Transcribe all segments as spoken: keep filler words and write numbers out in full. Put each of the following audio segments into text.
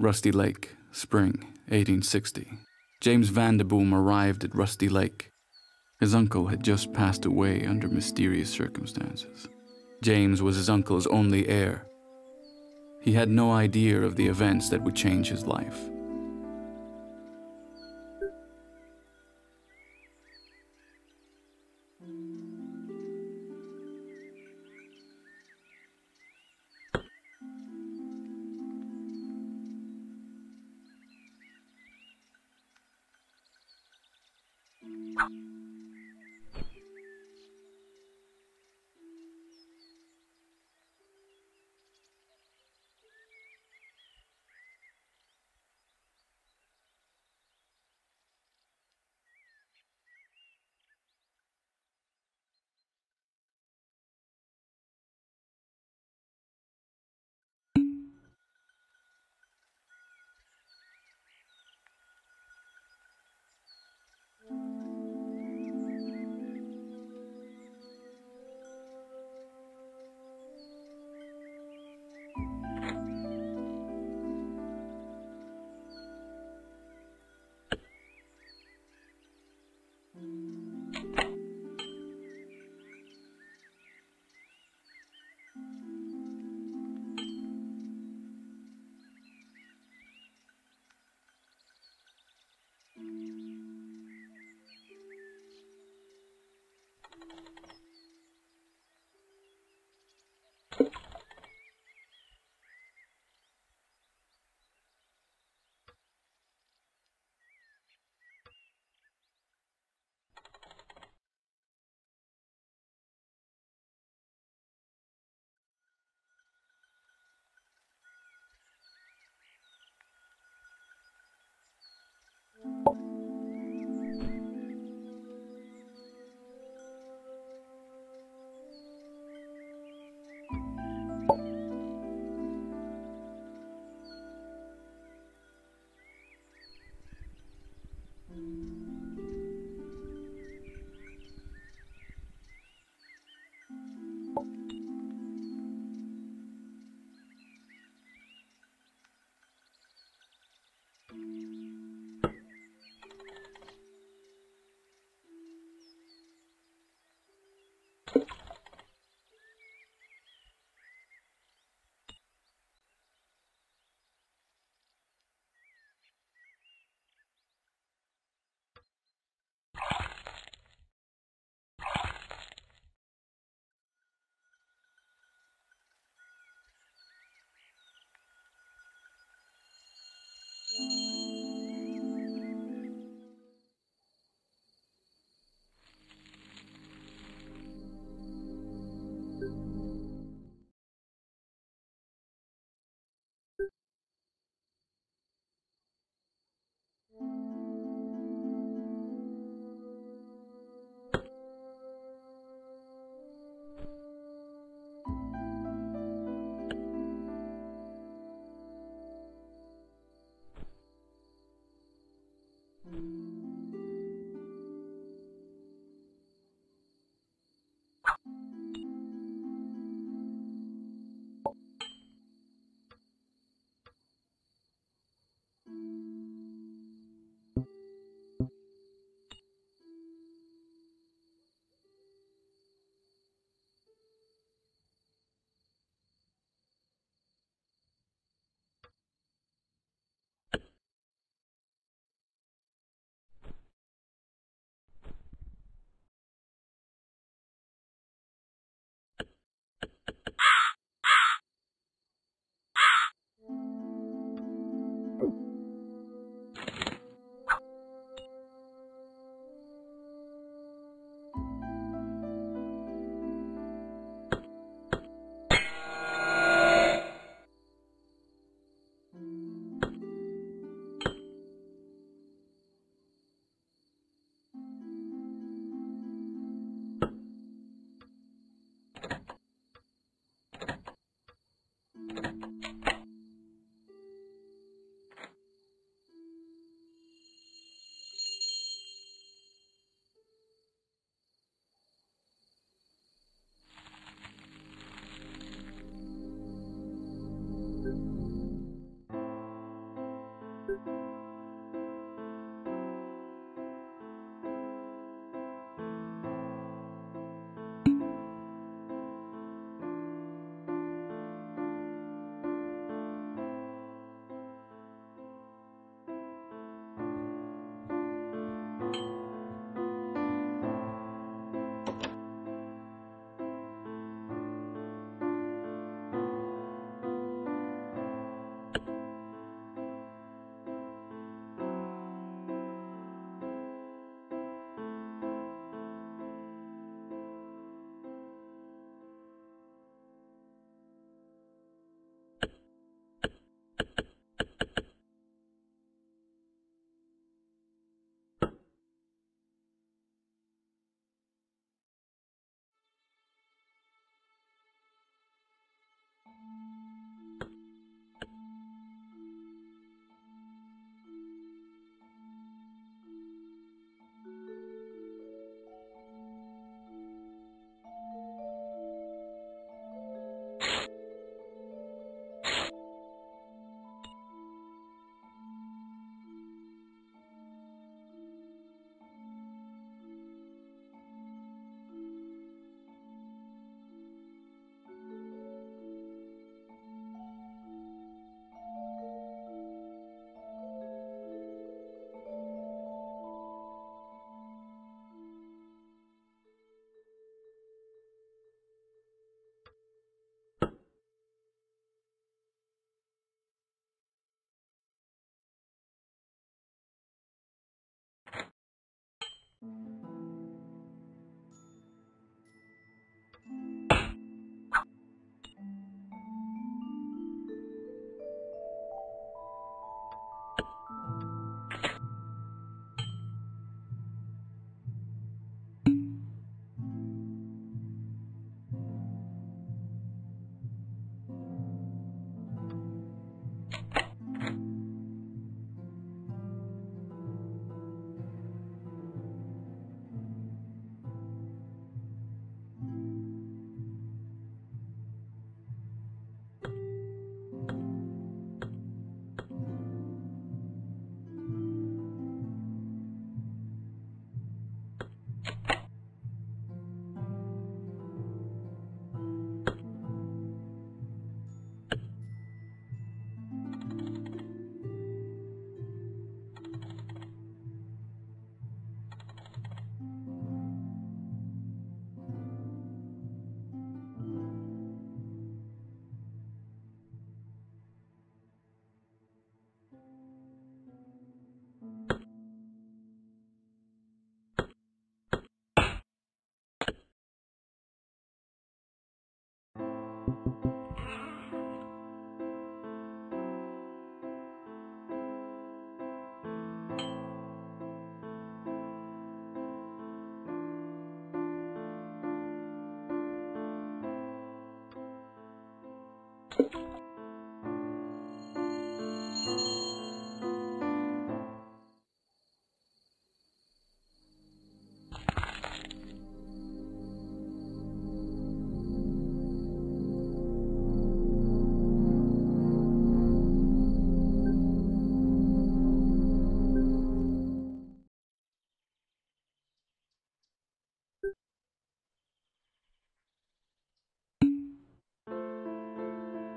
Rusty Lake, spring, eighteen sixty. James Vanderboom arrived at Rusty Lake. His uncle had just passed away under mysterious circumstances. James was his uncle's only heir. He had no idea of the events that would change his life.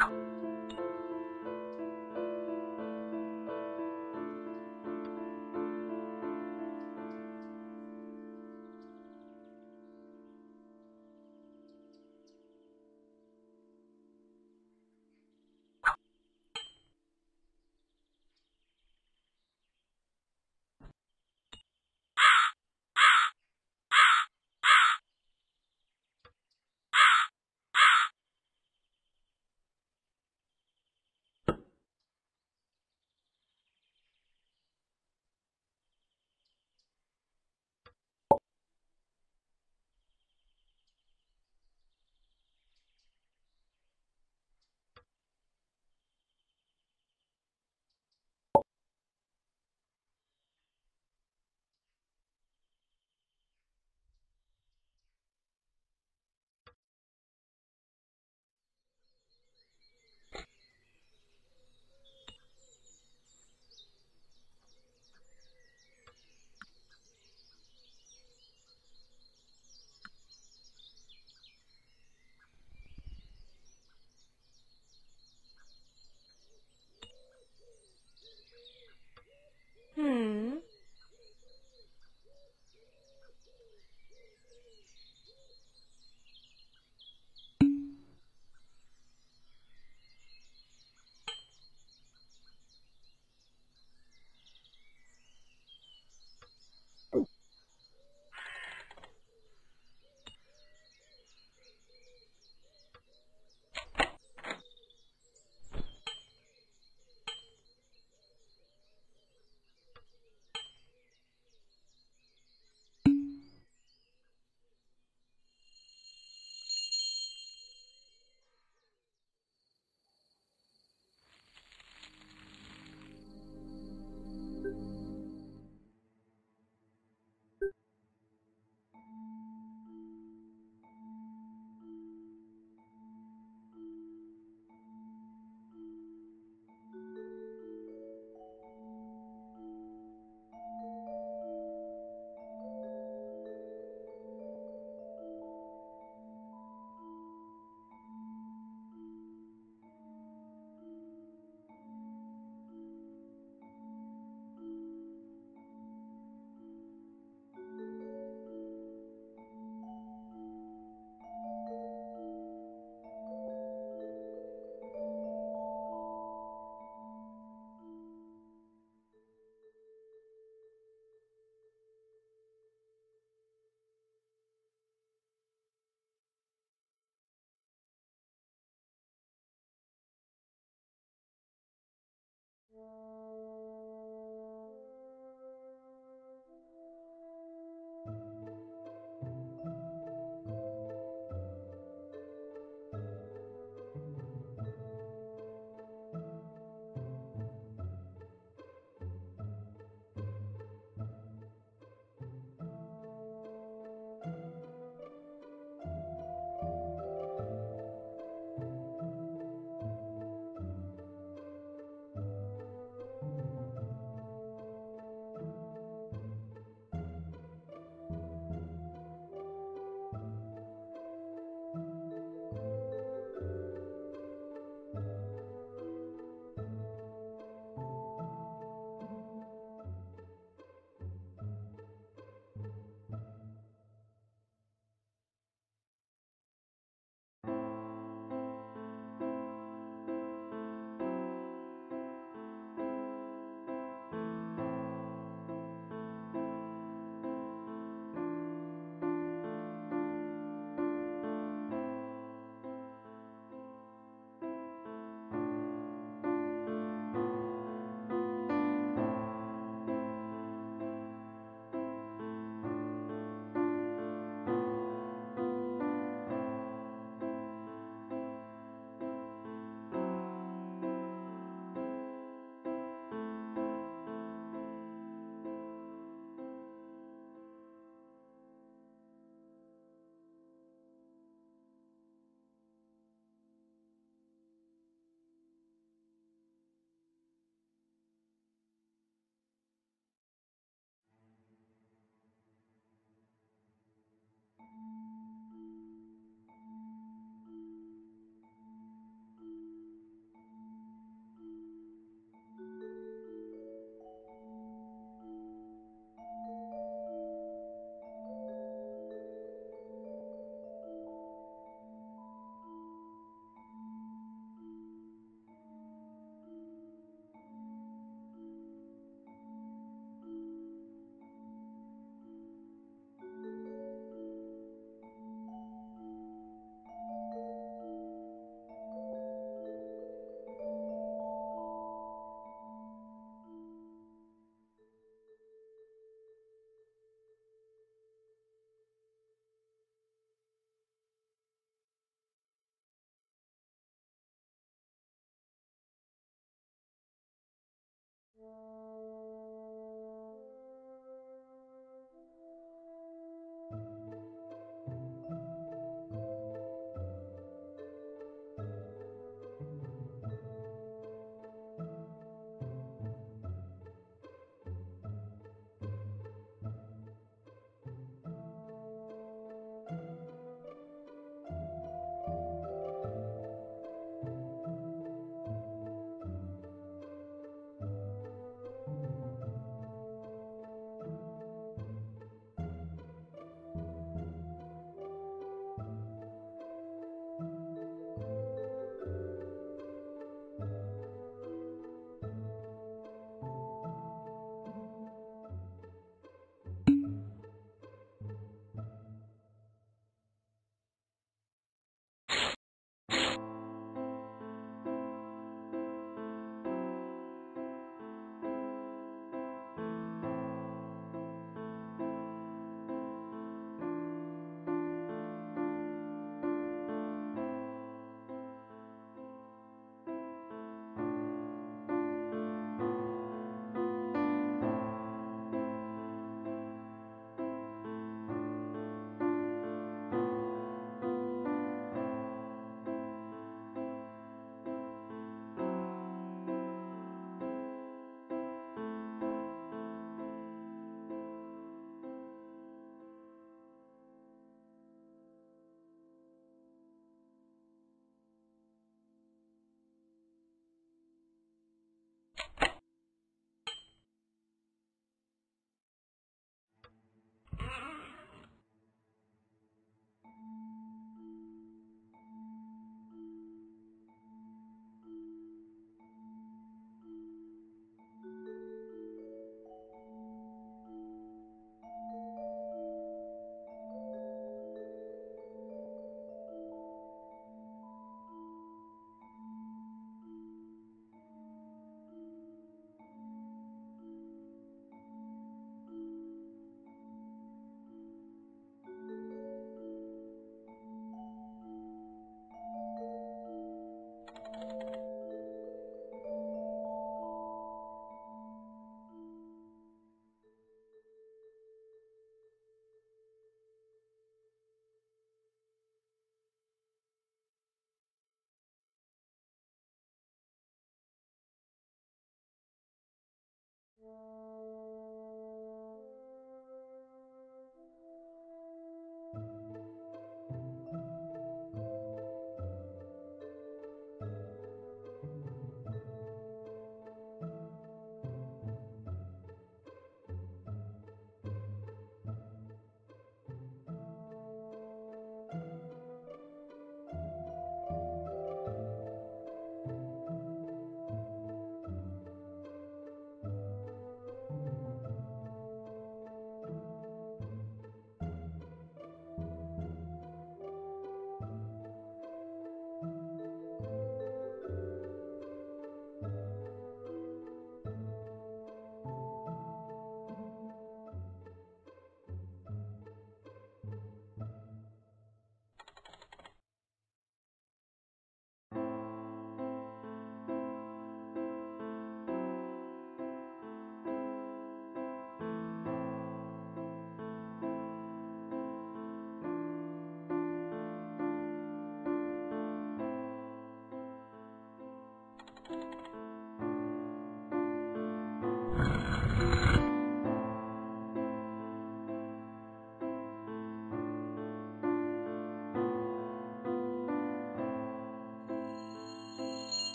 You Hmm.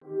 Thank you.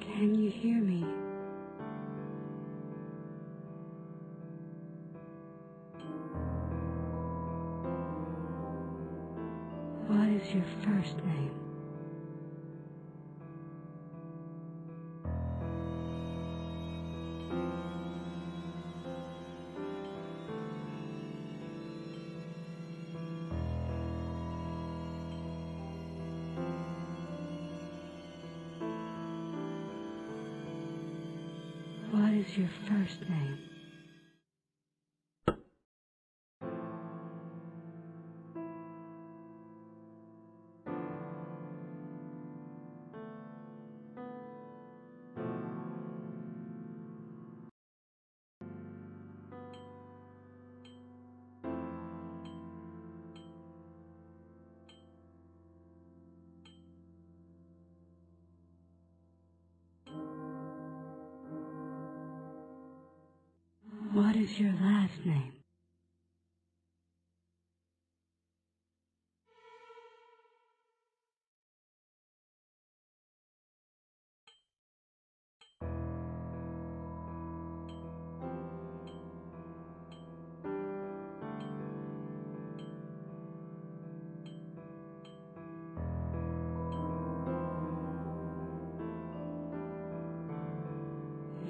Can you hear me? What is your first name? What is your first name? What is your last name?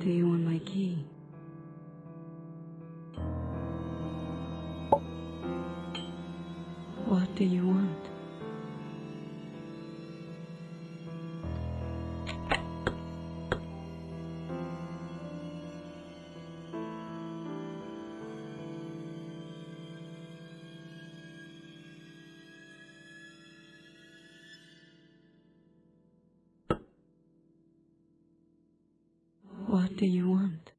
Do you want my key? What do you want? What do you want?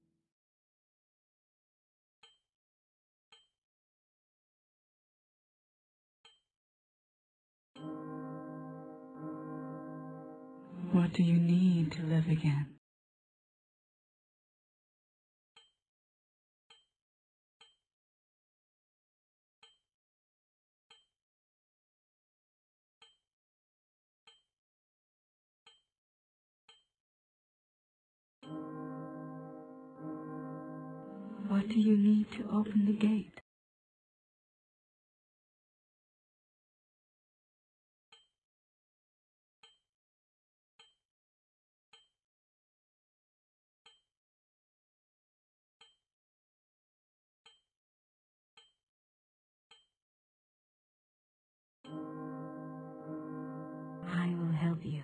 What do you need to live again? What do you need to open the gate? Help you.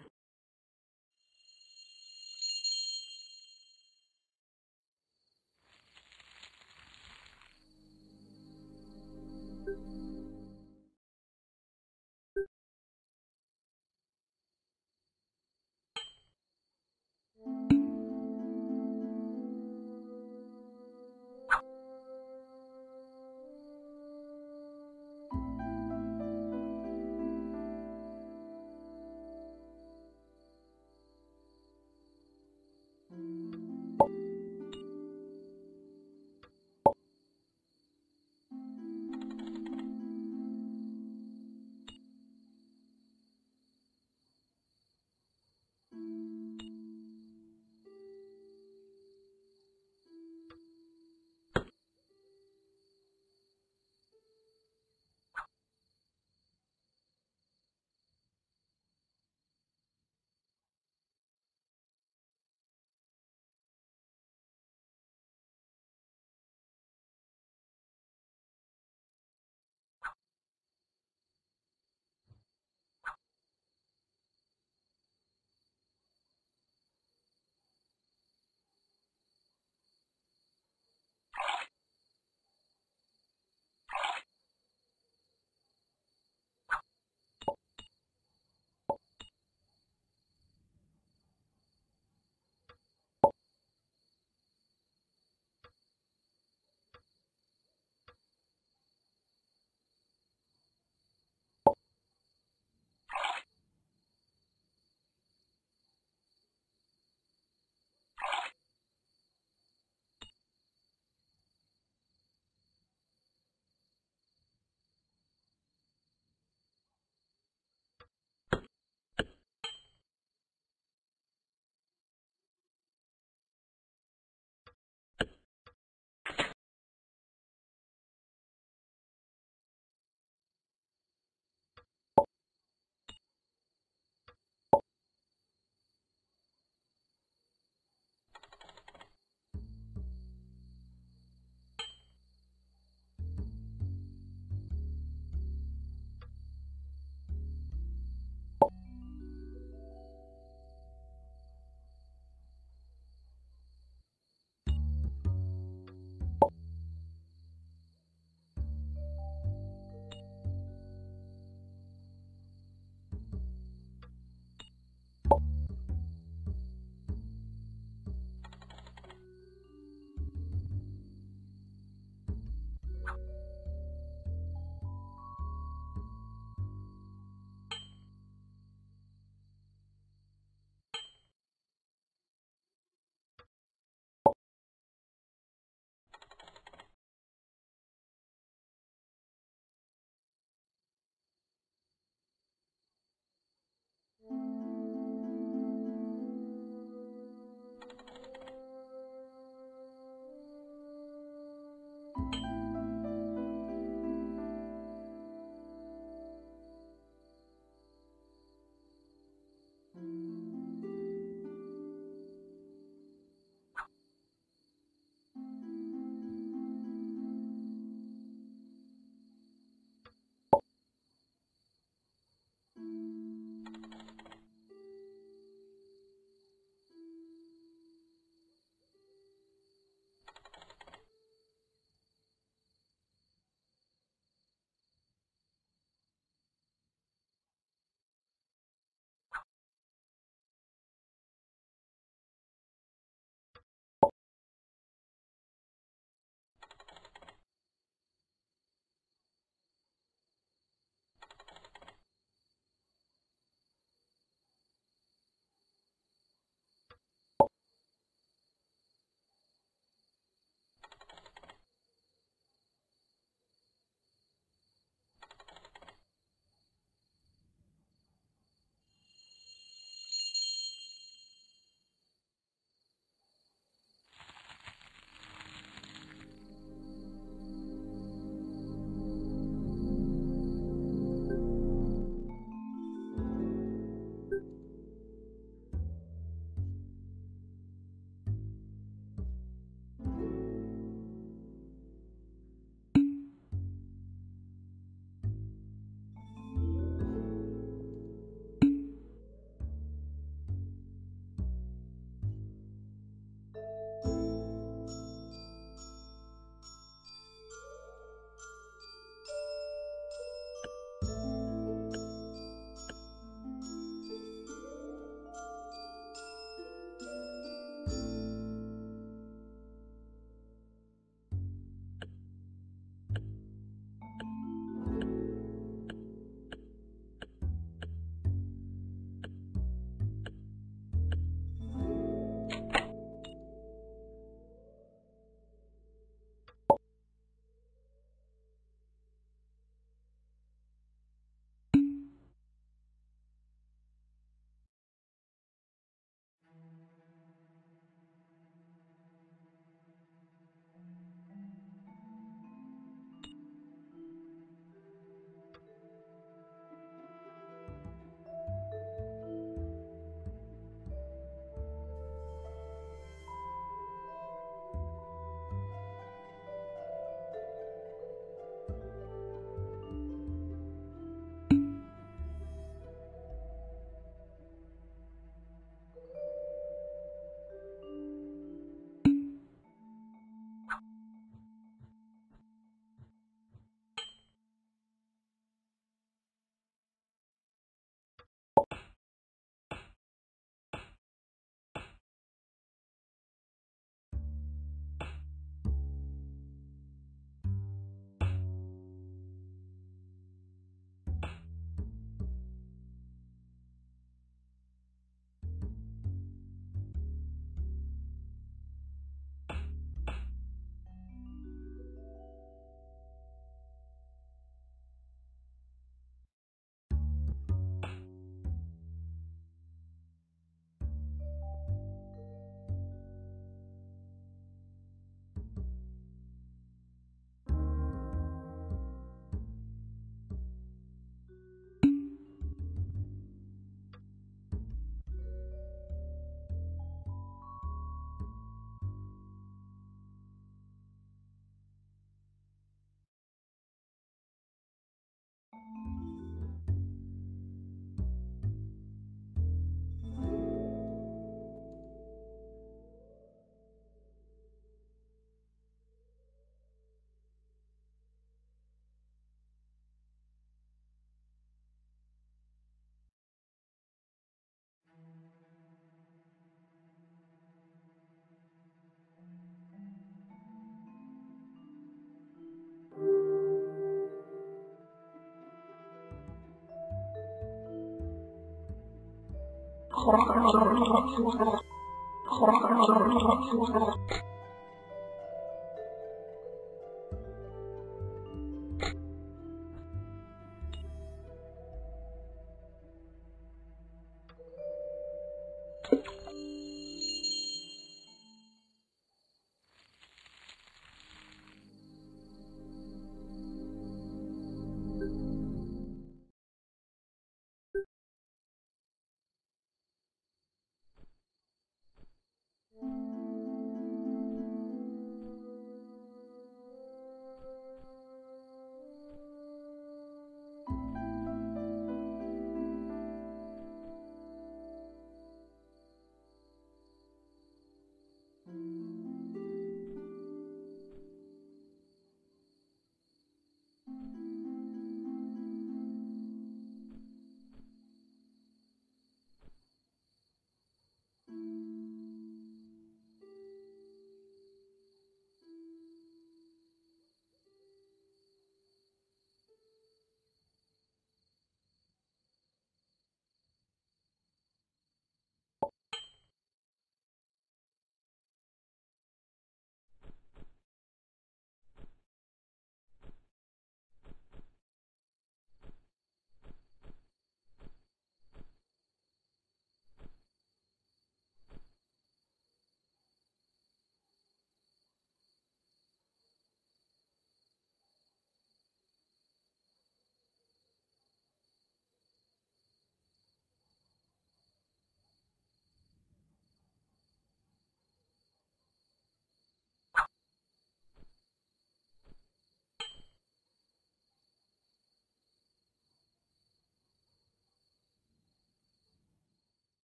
you.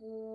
Thank you.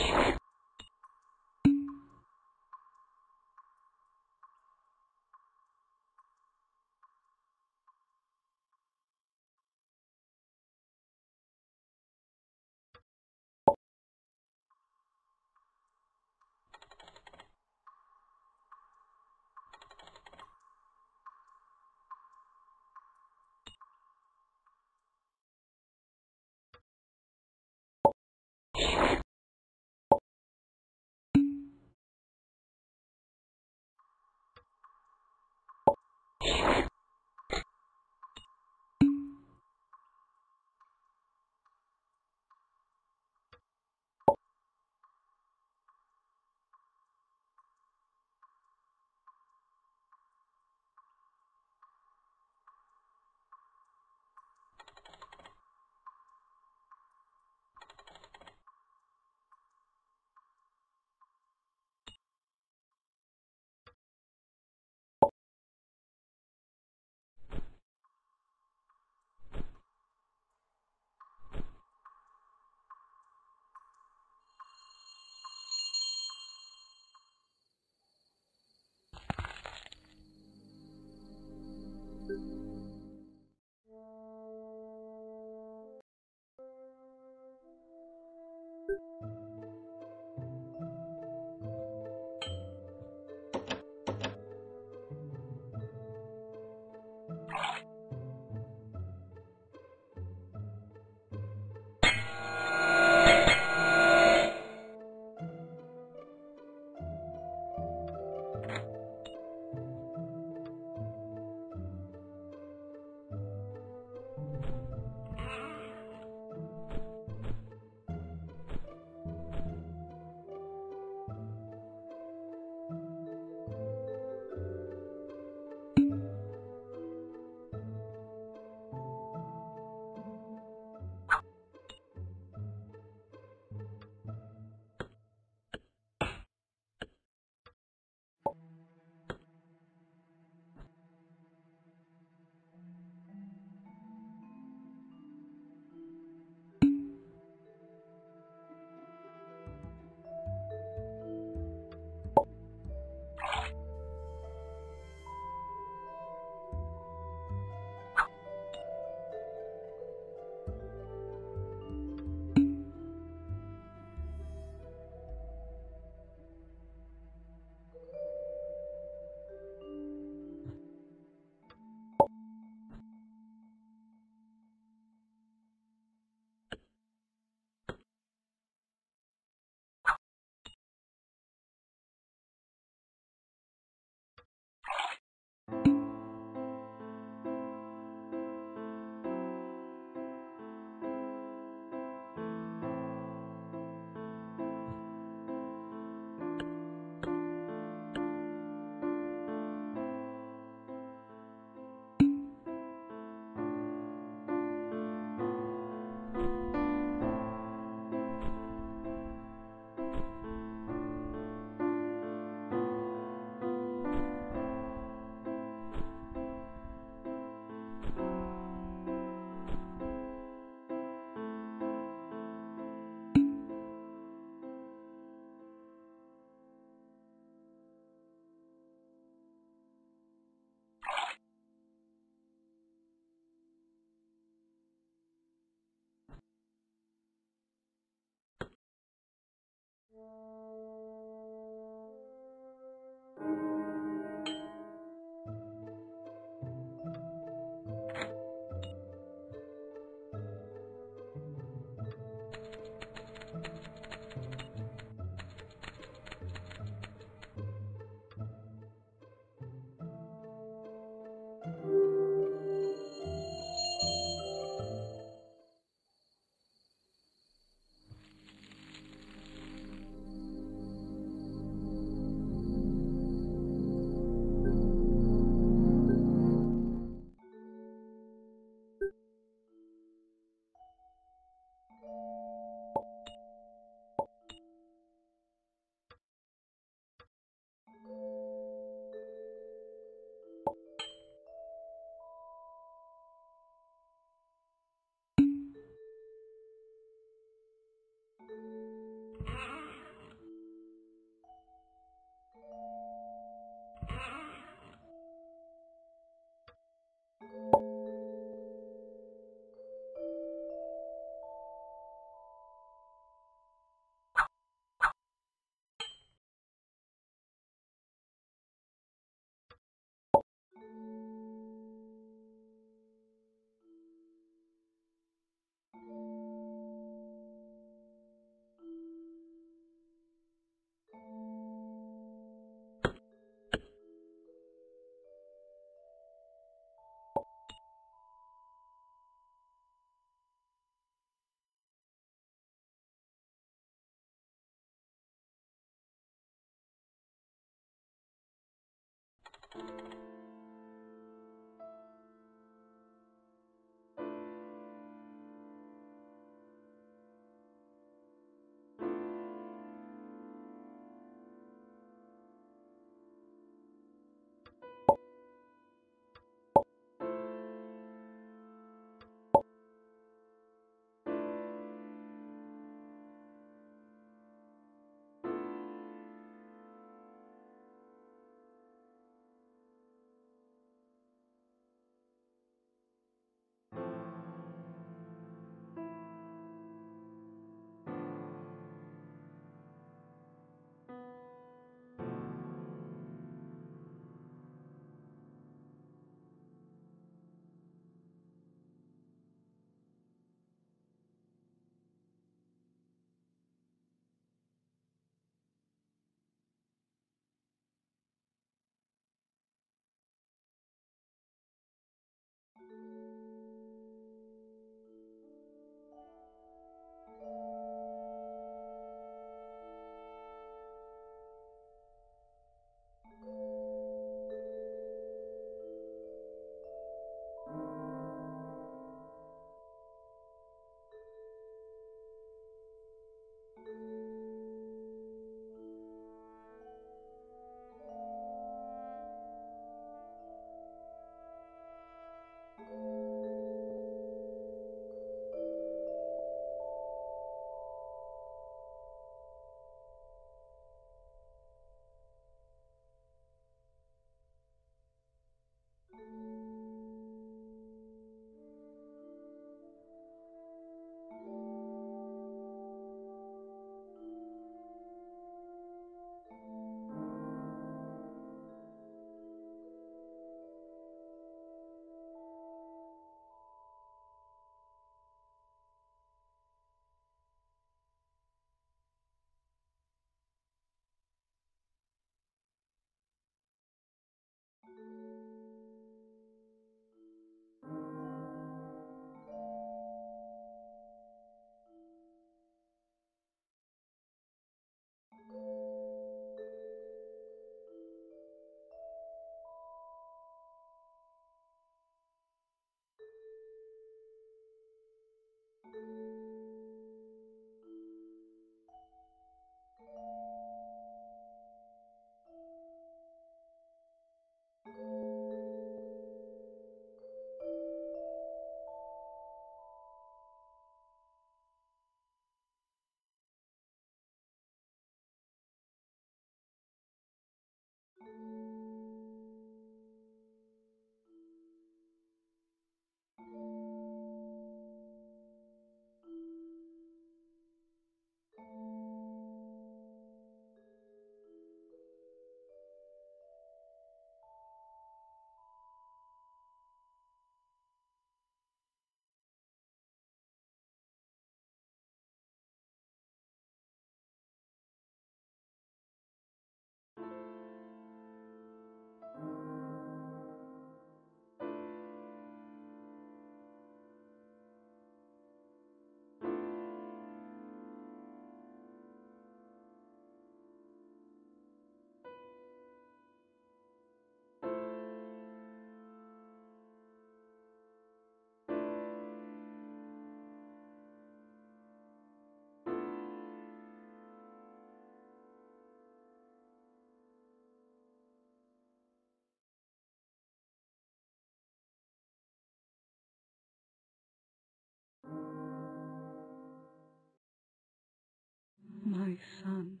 My son,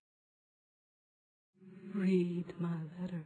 read my letter.